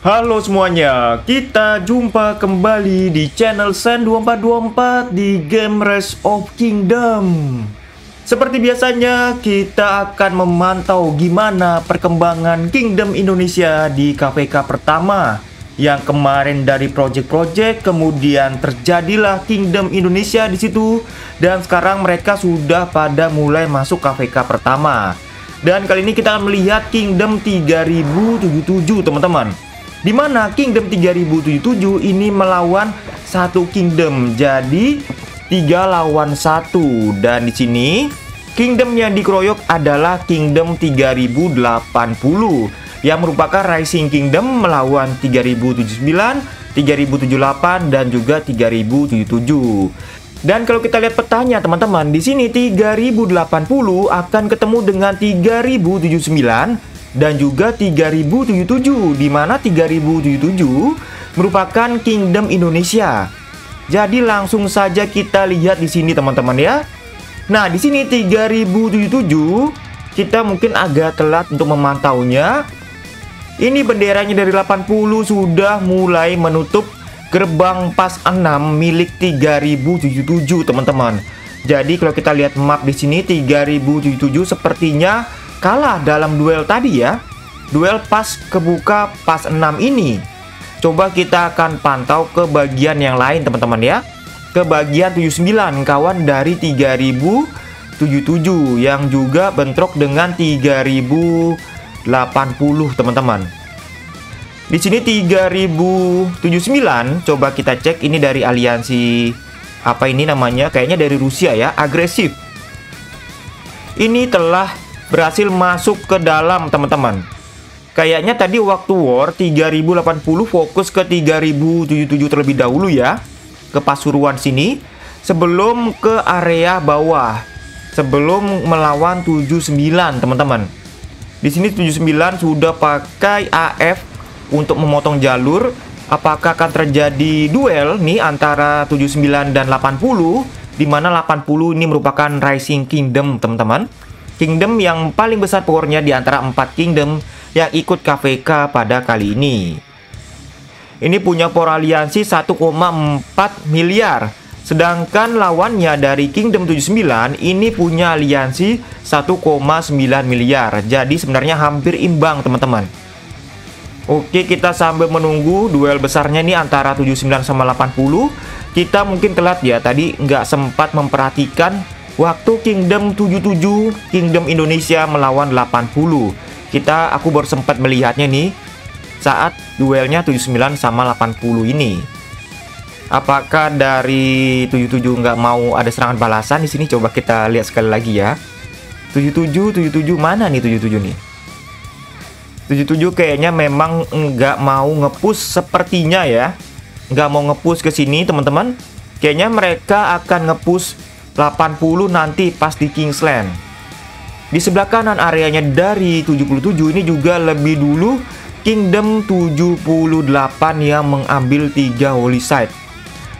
Halo semuanya, kita jumpa kembali di channel Sen 2424 di game Rise of Kingdoms. Seperti biasanya, kita akan memantau gimana perkembangan Kingdom Indonesia di KVK pertama. Yang kemarin dari project-project, kemudian terjadilah Kingdom Indonesia di situ. Dan sekarang mereka sudah pada mulai masuk KVK pertama. Dan kali ini kita akan melihat Kingdom 3077, teman-teman. Dimana Kingdom 3077 ini melawan satu Kingdom, jadi 3 lawan 1. Dan di sini Kingdom yang dikeroyok adalah Kingdom 3080 yang merupakan Rising Kingdom melawan 3079, 3078 dan juga 3077. Dan kalau kita lihat petanya, teman-teman, di sini 3080 akan ketemu dengan 3079. Dan juga 3077, di mana 3077 merupakan Kingdom Indonesia. Jadi langsung saja kita lihat di sini, teman-teman ya. Nah, di sini 3077 kita mungkin agak telat untuk memantaunya. Ini benderanya dari 80 sudah mulai menutup gerbang pas 6 milik 3077, teman-teman. Jadi kalau kita lihat map di sini 3077 sepertinya kalah dalam duel tadi ya. Duel pas kebuka pas 6 ini. Coba kita akan pantau ke bagian yang lain, teman-teman ya. Ke bagian 79, kawan dari 3077 yang juga bentrok dengan 3080, teman-teman. Di sini 3079, coba kita cek ini dari aliansi apa ini namanya? Kayaknya dari Rusia ya, agresif. Ini telah berhasil masuk ke dalam, teman-teman. Kayaknya tadi waktu war 3080 fokus ke 3077 terlebih dahulu ya, ke Pasuruan sini, sebelum ke area bawah, sebelum melawan 79, teman-teman. Di sini 79 sudah pakai AF untuk memotong jalur. Apakah akan terjadi duel nih antara 79 dan 80, di mana 80 ini merupakan Rising Kingdom, teman-teman. Kingdom yang paling besar powernya di antara 4 Kingdom yang ikut KVK pada kali ini. Ini punya power aliansi 1,4 miliar. Sedangkan lawannya dari Kingdom 79 ini punya aliansi 1,9 miliar. Jadi sebenarnya hampir imbang, teman-teman. Oke, kita sambil menunggu duel besarnya nih antara 79 sama 80. Kita mungkin telat ya, tadi nggak sempat memperhatikan waktu Kingdom 77, Kingdom Indonesia melawan 80. Aku baru sempat melihatnya nih saat duelnya 79 sama 80 ini. Apakah dari 77 nggak mau ada serangan balasan di sini? Coba kita lihat sekali lagi ya. 77 mana nih 77 nih? 77 kayaknya memang nggak mau nge-push sepertinya ya. Nggak mau nge-push ke sini, teman-teman. Kayaknya mereka akan nge-push 80 nanti pas di Kingsland. Di sebelah kanan areanya dari 77 ini juga lebih dulu Kingdom 78 yang mengambil 3 Holy Site.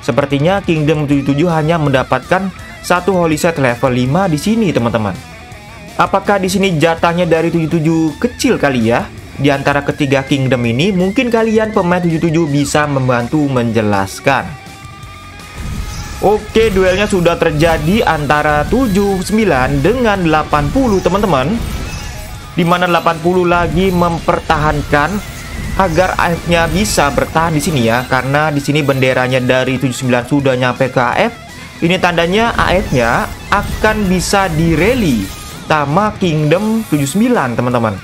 Sepertinya Kingdom 77 hanya mendapatkan 1 Holy Site level 5 di sini, teman-teman. Apakah di sini jatahnya dari 77 kecil kali ya? Di antara ketiga Kingdom ini, mungkin kalian pemain 77 bisa membantu menjelaskan. Oke, duelnya sudah terjadi antara 79 dengan 80, teman-teman. Dimana 80 lagi mempertahankan agar AF-nya bisa bertahan di sini ya, karena di sini benderanya dari 79 sudah nyampe ke AF. Ini tandanya AF-nya akan bisa direli sama Kingdom 79, teman-teman.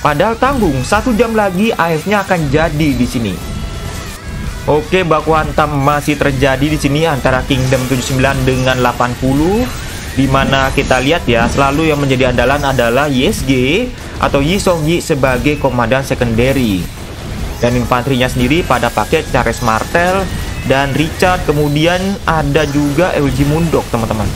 Padahal tanggung, 1 jam lagi AF-nya akan jadi di sini. Oke, baku hantam masih terjadi di sini antara Kingdom 79 dengan 80. Dimana kita lihat ya, selalu yang menjadi andalan adalah Yi Seong-gye atau Yi Seong-gye sebagai komandan secondary. Dan infanterinya sendiri pada pakai Charles Martel dan Richard. Kemudian ada juga LG Mundok, teman-teman.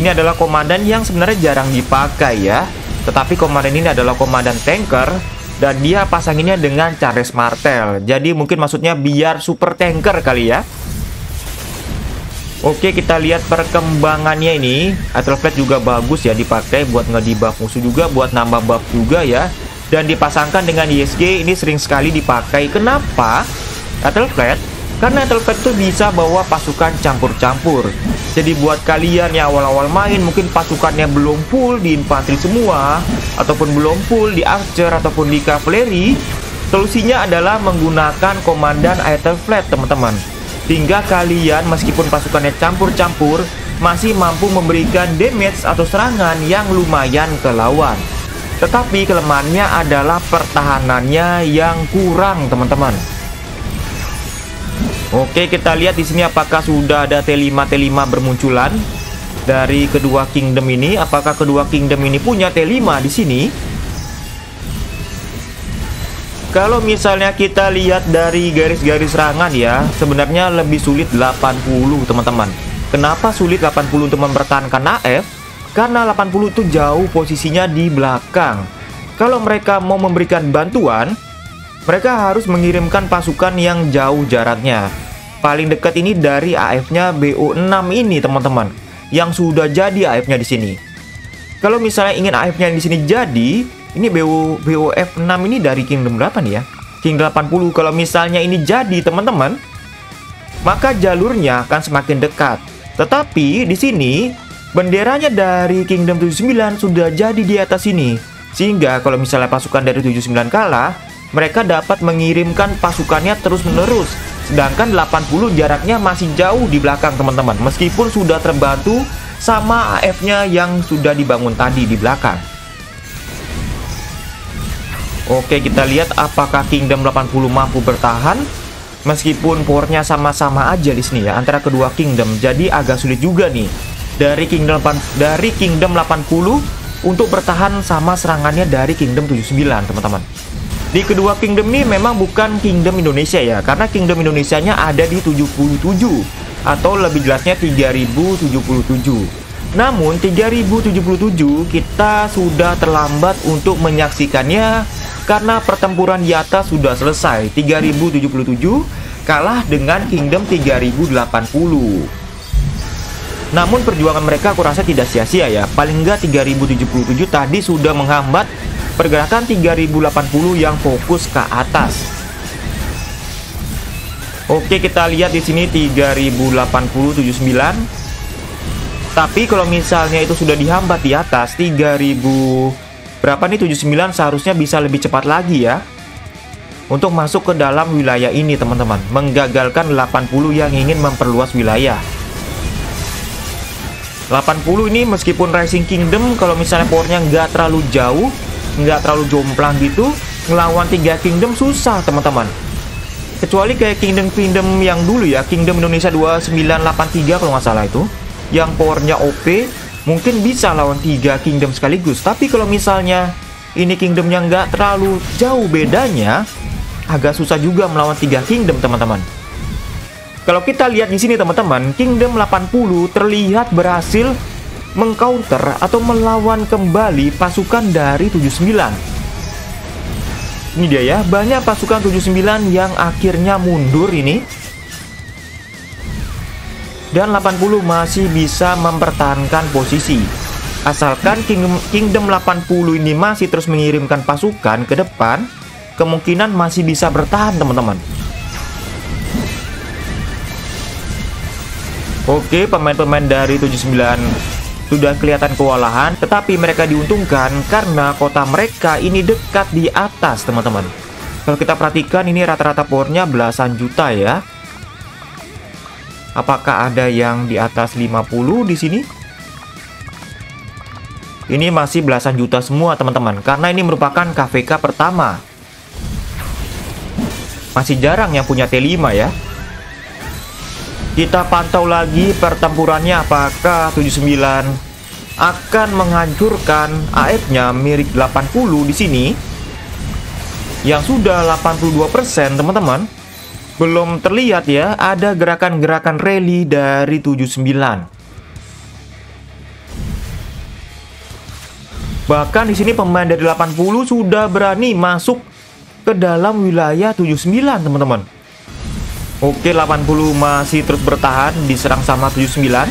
Ini adalah komandan yang sebenarnya jarang dipakai ya. Tetapi komandan ini adalah komandan tanker. Dan dia pasanginnya dengan Charles Martel. Jadi mungkin maksudnya biar super tanker kali ya. Oke, kita lihat perkembangannya ini. Aethelflaed juga bagus ya dipakai buat nge-debuff musuh juga, buat nambah buff juga ya. dan dipasangkan dengan YSG ini sering sekali dipakai. Kenapa Aethelflaed? Karena Aethelflaed tuh bisa bawa pasukan campur-campur. Jadi buat kalian yang awal-awal main mungkin pasukannya belum full di infanteri semua, ataupun belum full di archer ataupun di cavalry, solusinya adalah menggunakan komandan Aethelflaed, teman-teman. Hingga kalian meskipun pasukannya campur-campur masih mampu memberikan damage atau serangan yang lumayan ke lawan. Tetapi kelemahannya adalah pertahanannya yang kurang, teman-teman. Oke, kita lihat di sini apakah sudah ada T5-T5 bermunculan dari kedua kingdom ini. Apakah kedua kingdom ini punya T5 di sini? Kalau misalnya kita lihat dari garis-garis serangan ya, sebenarnya lebih sulit 80, teman-teman. Kenapa sulit 80 untuk mempertahankan AF? Karena 80 itu jauh posisinya di belakang. Kalau mereka mau memberikan bantuan, mereka harus mengirimkan pasukan yang jauh jaraknya. Paling dekat ini dari AF-nya BO6 ini, teman-teman, yang sudah jadi AF-nya di sini. Kalau misalnya ingin AF-nya di sini jadi, ini BOF6 ini dari Kingdom 8 ya. Kingdom 80 kalau misalnya ini jadi, teman-teman, maka jalurnya akan semakin dekat. Tetapi di sini benderanya dari Kingdom 79 sudah jadi di atas ini, sehingga kalau misalnya pasukan dari 79 kalah, mereka dapat mengirimkan pasukannya terus-menerus. Sedangkan 80 jaraknya masih jauh di belakang, teman-teman, meskipun sudah terbantu sama AF-nya yang sudah dibangun tadi di belakang. Oke, kita lihat apakah Kingdom 80 mampu bertahan. Meskipun powernya sama-sama aja di sini ya antara kedua kingdom, jadi agak sulit juga nih dari kingdom 80 untuk bertahan sama serangannya dari kingdom 79, teman-teman. Di kedua kingdom ini memang bukan kingdom Indonesia ya, karena kingdom Indonesianya ada di 77 atau lebih jelasnya 3077. Namun 3077 kita sudah terlambat untuk menyaksikannya karena pertempuran di atas sudah selesai. 3077 kalah dengan Kingdom 3080. Namun perjuangan mereka aku rasa tidak sia-sia ya. Paling enggak 3077 tadi sudah menghambat pergerakan 3080 yang fokus ke atas. Oke, kita lihat di sini 3080-79. Tapi kalau misalnya itu sudah dihambat di atas 3000 berapa nih, 79 seharusnya bisa lebih cepat lagi ya untuk masuk ke dalam wilayah ini, teman-teman, menggagalkan 80 yang ingin memperluas wilayah. 80 ini meskipun Rising Kingdom kalau misalnya powernya nggak terlalu jauh, nggak terlalu jomplang gitu, ngelawan 3 Kingdom susah, teman-teman. Kecuali kayak Kingdom-Kingdom yang dulu ya, Kingdom Indonesia 2983 kalau nggak salah itu, yang powernya OP, mungkin bisa lawan 3 kingdom sekaligus. Tapi kalau misalnya ini kingdomnya nggak terlalu jauh bedanya, agak susah juga melawan 3 kingdom, teman-teman. Kalau kita lihat di sini, teman-teman, kingdom 80 terlihat berhasil mengcounter atau melawan kembali pasukan dari 79. Ini dia ya, banyak pasukan 79 yang akhirnya mundur ini. Dan 80 masih bisa mempertahankan posisi. Asalkan Kingdom 80 ini masih terus mengirimkan pasukan ke depan, kemungkinan masih bisa bertahan, teman-teman. Oke, pemain-pemain dari 79 sudah kelihatan kewalahan, tetapi mereka diuntungkan karena kota mereka ini dekat di atas, teman-teman. Kalau kita perhatikan ini rata-rata powernya belasan juta ya. Apakah ada yang di atas 50 di sini? Ini masih belasan juta semua, teman-teman, karena ini merupakan KVK pertama. Masih jarang yang punya T5 ya. Kita pantau lagi pertempurannya, apakah 79 akan menghancurkan AF-nya mirip 80 di sini. Yang sudah 82%, teman-teman. Belum terlihat ya, ada gerakan-gerakan rally dari 79. Bahkan di sini pemain dari 80 sudah berani masuk ke dalam wilayah 79, teman-teman. Oke, 80 masih terus bertahan, diserang sama 79.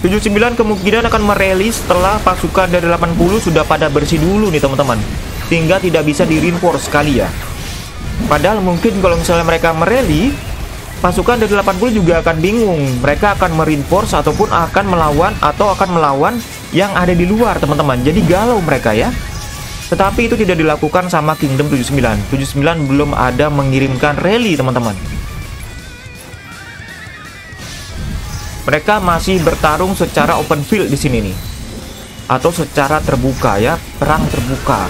79 kemungkinan akan merilis setelah pasukan dari 80 sudah pada bersih dulu nih teman-teman, sehingga tidak bisa di-reinforce sekali ya. Padahal mungkin kalau misalnya mereka mereli, pasukan dari 80 juga akan bingung. Mereka akan merinforce ataupun akan melawan yang ada di luar teman-teman. Jadi galau mereka ya. Tetapi itu tidak dilakukan sama Kingdom 79. 79 belum ada mengirimkan rally teman-teman. Mereka masih bertarung secara open field di sini nih, atau secara terbuka ya, perang terbuka.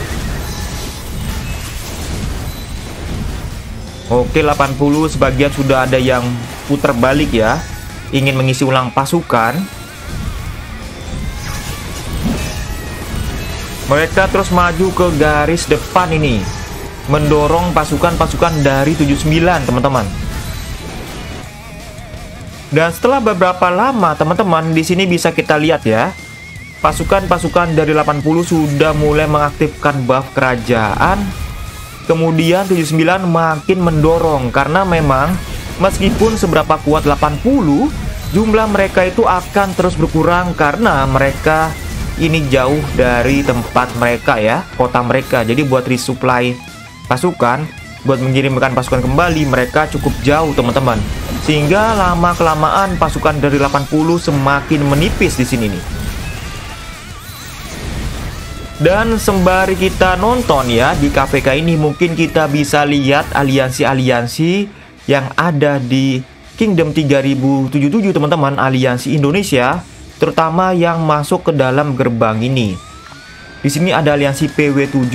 Oke, 80 sebagian sudah ada yang putar balik ya, ingin mengisi ulang pasukan. Mereka terus maju ke garis depan ini, mendorong pasukan-pasukan dari 79 teman-teman. Dan setelah beberapa lama teman-teman, di sini bisa kita lihat ya, pasukan-pasukan dari 80 sudah mulai mengaktifkan buff kerajaan. Kemudian 79 makin mendorong, karena memang meskipun seberapa kuat 80, jumlah mereka itu akan terus berkurang karena mereka ini jauh dari tempat mereka ya, kota mereka. Jadi buat resupply pasukan, buat mengirimkan pasukan kembali, mereka cukup jauh teman-teman. Sehingga lama-kelamaan pasukan dari 80 semakin menipis di sini nih. Dan sembari kita nonton ya di KVK ini, mungkin kita bisa lihat aliansi-aliansi yang ada di Kingdom 3077 teman-teman, aliansi Indonesia, terutama yang masuk ke dalam gerbang ini. Di sini ada aliansi PW7,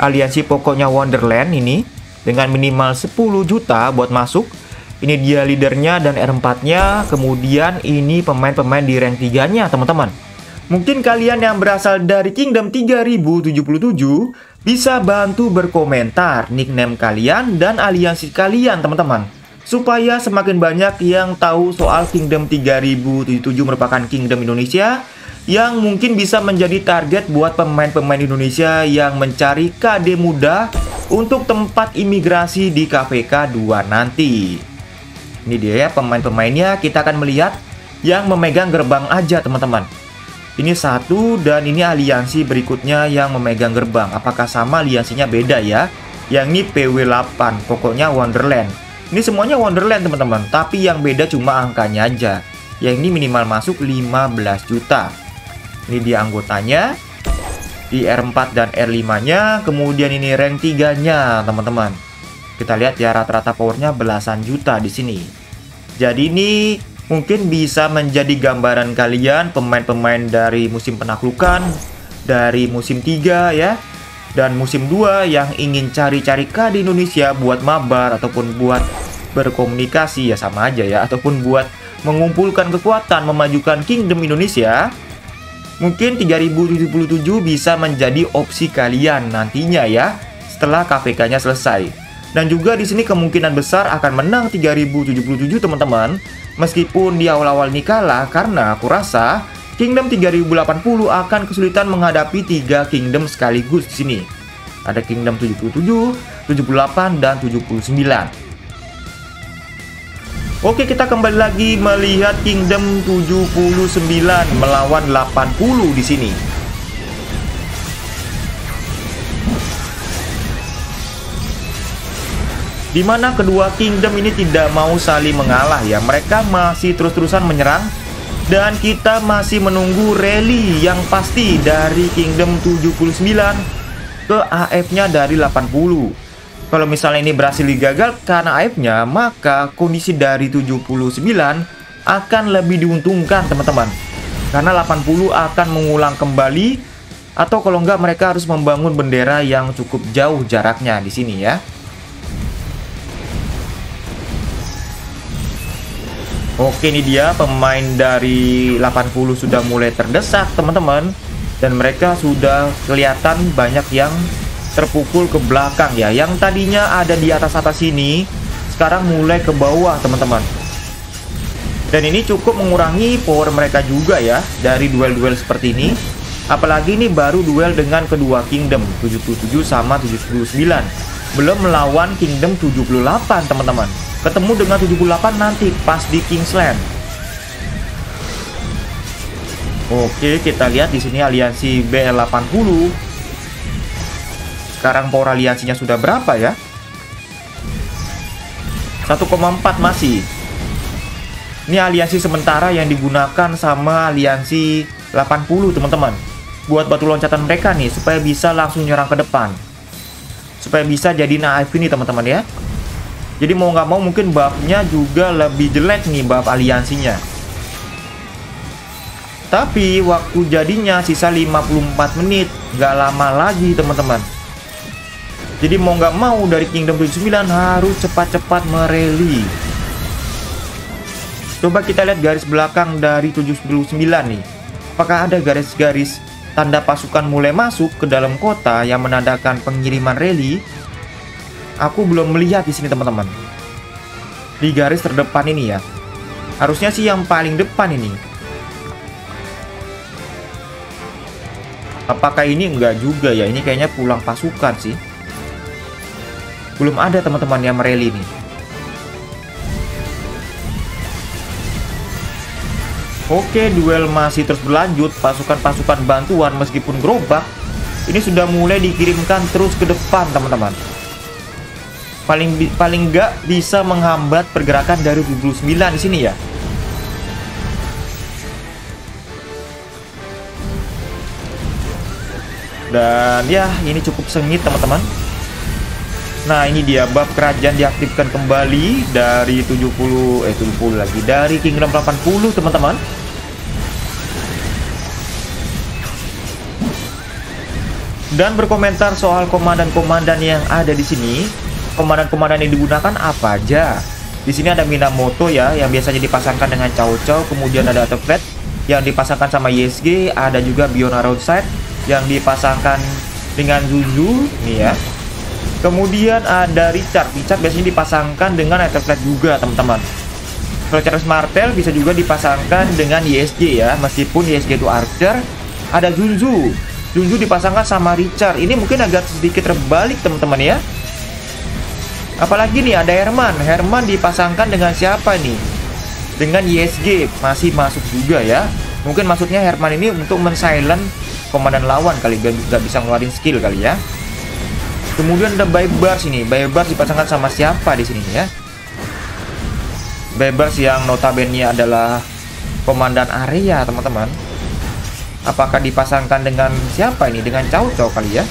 aliansi pokoknya Wonderland ini dengan minimal 10 juta buat masuk. Ini dia leadernya dan R4-nya, kemudian ini pemain-pemain di rank 3-nya, teman-teman. Mungkin kalian yang berasal dari Kingdom 3077 bisa bantu berkomentar nickname kalian dan aliansi kalian, teman-teman. Supaya semakin banyak yang tahu soal Kingdom 3077 merupakan Kingdom Indonesia yang mungkin bisa menjadi target buat pemain-pemain Indonesia yang mencari KD muda untuk tempat imigrasi di KVK 2 nanti. Ini dia ya pemain-pemainnya, kita akan melihat yang memegang gerbang aja teman-teman. Ini satu dan ini aliansi berikutnya yang memegang gerbang. Apakah sama aliansinya? Beda ya. Yang ini PW8, pokoknya Wonderland. Ini semuanya Wonderland teman-teman, tapi yang beda cuma angkanya aja. Yang ini minimal masuk 15 juta. Ini dia anggotanya, di R4 dan R5-nya, kemudian ini rank 3-nya teman-teman. Kita lihat ya, rata-rata powernya belasan juta di sini. Jadi ini mungkin bisa menjadi gambaran kalian pemain-pemain dari musim penaklukan, dari musim 3 ya, dan musim 2 yang ingin cari-cari KD Indonesia buat mabar ataupun buat berkomunikasi ya, sama aja ya, ataupun buat mengumpulkan kekuatan memajukan Kingdom Indonesia. Mungkin 3077 bisa menjadi opsi kalian nantinya ya, setelah KVK-nya selesai. Dan juga di sini kemungkinan besar akan menang 3077 teman-teman. Meskipun di awal-awal ini kalah, karena aku rasa Kingdom 3080 akan kesulitan menghadapi 3 Kingdom sekaligus di sini. Ada Kingdom 77, 78, dan 79. Oke, kita kembali lagi melihat Kingdom 79 melawan 80 di sini. Di mana kedua kingdom ini tidak mau saling mengalah ya, mereka masih terus-terusan menyerang. Dan kita masih menunggu rally yang pasti dari kingdom 79 ke AF-nya dari 80. Kalau misalnya ini berhasil digagal karena AF-nya, maka kondisi dari 79 akan lebih diuntungkan teman-teman, karena 80 akan mengulang kembali, atau kalau enggak mereka harus membangun bendera yang cukup jauh jaraknya di sini ya. Oke, ini dia pemain dari 80 sudah mulai terdesak teman-teman, dan mereka sudah kelihatan banyak yang terpukul ke belakang ya, yang tadinya ada di atas-atas sini sekarang mulai ke bawah teman-teman. Dan ini cukup mengurangi power mereka juga ya dari duel-duel seperti ini, apalagi ini baru duel dengan kedua kingdom 77 sama 79, belum melawan kingdom 78 teman-teman. Ketemu dengan 78 nanti pas di Kingsland. Oke, kita lihat di sini aliansi BL80. Sekarang power aliansinya sudah berapa ya? 1,4 masih. Ini aliansi sementara yang digunakan sama aliansi 80, teman-teman. Buat batu loncatan mereka nih, supaya bisa langsung nyerang ke depan. Supaya bisa jadi naif ini, teman-teman ya. Jadi mau nggak mau mungkin buff-nya juga lebih jelek nih, buff aliansinya. Tapi waktu jadinya sisa 54 menit, nggak lama lagi teman-teman. Jadi mau nggak mau dari Kingdom 79 harus cepat-cepat mereli. Coba kita lihat garis belakang dari 79 nih. Apakah ada garis-garis tanda pasukan mulai masuk ke dalam kota yang menandakan pengiriman rally? Aku belum melihat di sini teman-teman. Di garis terdepan ini ya. Harusnya sih yang paling depan ini. Apakah ini enggak juga ya? Ini kayaknya pulang pasukan sih. Belum ada teman-teman yang mereli nih. Oke, duel masih terus berlanjut. Pasukan-pasukan bantuan meskipun gerobak, ini sudah mulai dikirimkan terus ke depan teman-teman. Paling enggak bisa menghambat pergerakan dari 79 di sini ya. Dan ya, ini cukup sengit teman-teman. Nah, ini dia bab kerajaan diaktifkan kembali dari 70 lagi. Dari Kingdom 80 teman-teman. Dan berkomentar soal komandan-komandan yang ada di sini. Komandan-komandan yang digunakan apa aja? Di sini ada Minamoto ya, yang biasanya dipasangkan dengan Cao Cao. Kemudian ada Aethelflaed yang dipasangkan sama Yi Seong-gye. Ada juga Bjorn Ironside yang dipasangkan dengan Zuzu nih ya. Kemudian ada Richard biasanya dipasangkan dengan Aethelflaed juga teman-teman. Kalau Charles Martel bisa juga dipasangkan dengan YSG ya, meskipun YSG itu Archer. Ada Zuzu dipasangkan sama Richard. Ini mungkin agak sedikit terbalik teman-teman ya. Apalagi nih ada Herman dipasangkan dengan siapa nih? Dengan YSG, masih masuk juga ya. Mungkin maksudnya Herman ini untuk men-silent komandan lawan kali, gak bisa ngeluarin skill kali ya. Kemudian ada Baibars ini. Baibars dipasangkan sama siapa di sini ya? Baibars yang notabene adalah komandan area teman-teman. Apakah dipasangkan dengan siapa ini? Dengan Cao Cao kali ya?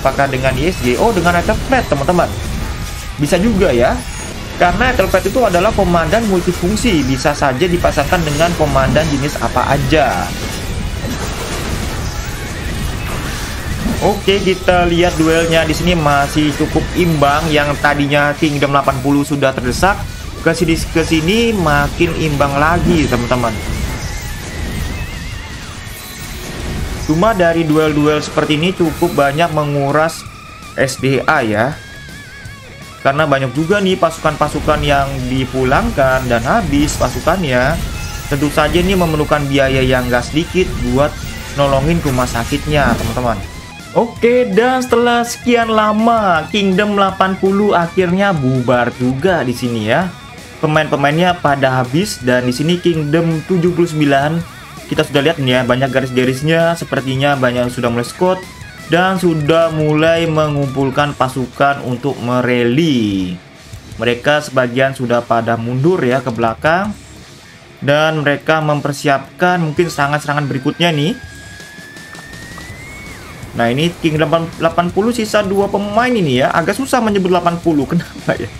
Apakah dengan YSG? Oh, dengan Aethelflaed teman-teman. Bisa juga ya. Karena Aethelflaed itu adalah komandan multifungsi, bisa saja dipasangkan dengan komandan jenis apa aja. Oke, kita lihat duelnya di sini masih cukup imbang. Yang tadinya Kingdom 80 sudah terdesak, ke sini makin imbang lagi, teman-teman. Cuma dari duel-duel seperti ini cukup banyak menguras SDA ya. Karena banyak juga nih pasukan-pasukan yang dipulangkan dan habis pasukannya. Tentu saja ini memerlukan biaya yang gak sedikit buat nolongin rumah sakitnya, teman-teman. Oke, dan setelah sekian lama Kingdom 80 akhirnya bubar juga di sini ya. Pemain-pemainnya pada habis, dan di sini Kingdom 79 kita sudah lihat nih ya, banyak garis-garisnya, sepertinya banyak yang sudah mulai squad dan sudah mulai mengumpulkan pasukan untuk mereli. Mereka sebagian sudah pada mundur ya ke belakang, dan mereka mempersiapkan mungkin serangan-serangan berikutnya nih. Nah, ini Kingdom 80 sisa 2 pemain ini ya. Agak susah menyebut 80, kenapa ya?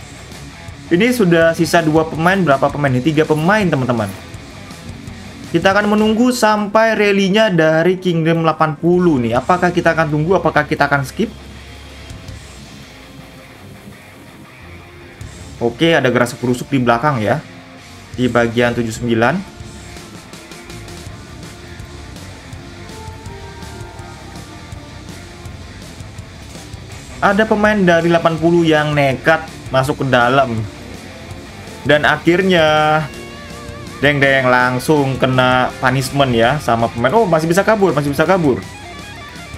Ini sudah sisa 2 pemain, berapa pemain ini? 3 pemain, teman-teman. Kita akan menunggu sampai rally-nya dari Kingdom 80 nih. Apakah kita akan tunggu, apakah kita akan skip? Oke, ada gerasuk-gerusuk di belakang ya. Di bagian 79. Ada pemain dari 80 yang nekat masuk ke dalam. Dan akhirnya deng-deng langsung kena punishment ya sama pemain. Oh, masih bisa kabur.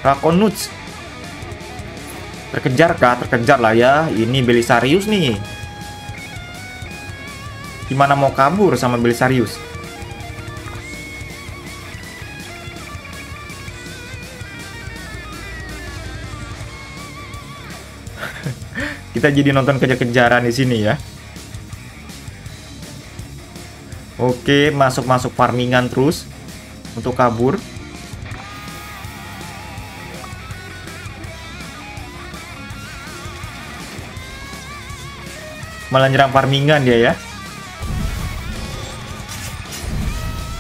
Rakon Nuts. Terkejar kah? Terkejar lah ya. Ini Belisarius nih. Gimana mau kabur sama Belisarius? Kita jadi nonton kejar-kejaran di sini ya. Oke, masuk-masuk farmingan terus untuk kabur. Malah nyerang farmingan dia ya.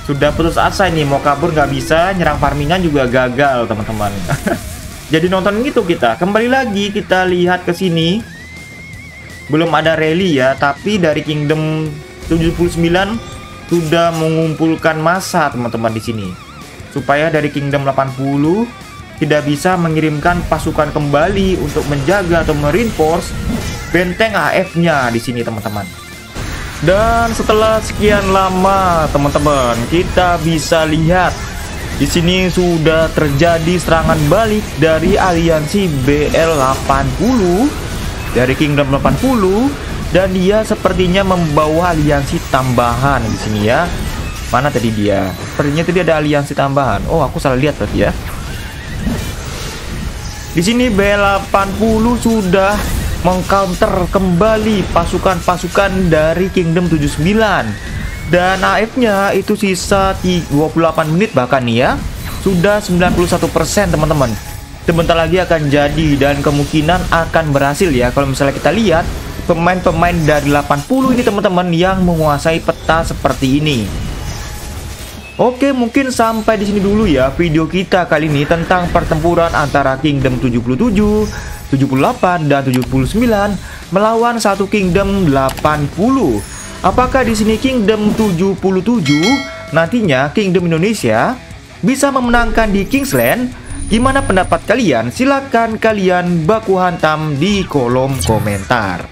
Sudah putus asa ini, mau kabur nggak bisa, nyerang farmingan juga gagal teman-teman. Jadi nonton gitu kita. Kembali lagi kita lihat ke sini. Belum ada rally ya, tapi dari Kingdom 79 sudah mengumpulkan massa teman-teman di sini. Supaya dari Kingdom 80 tidak bisa mengirimkan pasukan kembali untuk menjaga atau mereinforce benteng AF-nya di sini teman-teman. Dan setelah sekian lama teman-teman, kita bisa lihat di sini sudah terjadi serangan balik dari aliansi BL80 dari Kingdom 80, dan dia sepertinya membawa aliansi tambahan di sini ya. Mana tadi dia? Sepertinya tadi ada aliansi tambahan. Oh, aku salah lihat berarti ya. Di sini BL80 sudah mengcounter kembali pasukan-pasukan dari Kingdom 79. Dan AF-nya itu sisa 28 menit bahkan nih ya. Sudah 91% teman-teman. Sebentar lagi akan jadi dan kemungkinan akan berhasil ya. Kalau misalnya kita lihat pemain-pemain dari 80 ini teman-teman yang menguasai peta seperti ini. Oke, mungkin sampai di sini dulu ya video kita kali ini tentang pertempuran antara Kingdom 77, 78 dan 79 melawan satu Kingdom 80. Apakah di sini Kingdom 77 nantinya Kingdom Indonesia bisa memenangkan di Kingsland? Gimana pendapat kalian? Silakan kalian baku hantam di kolom komentar.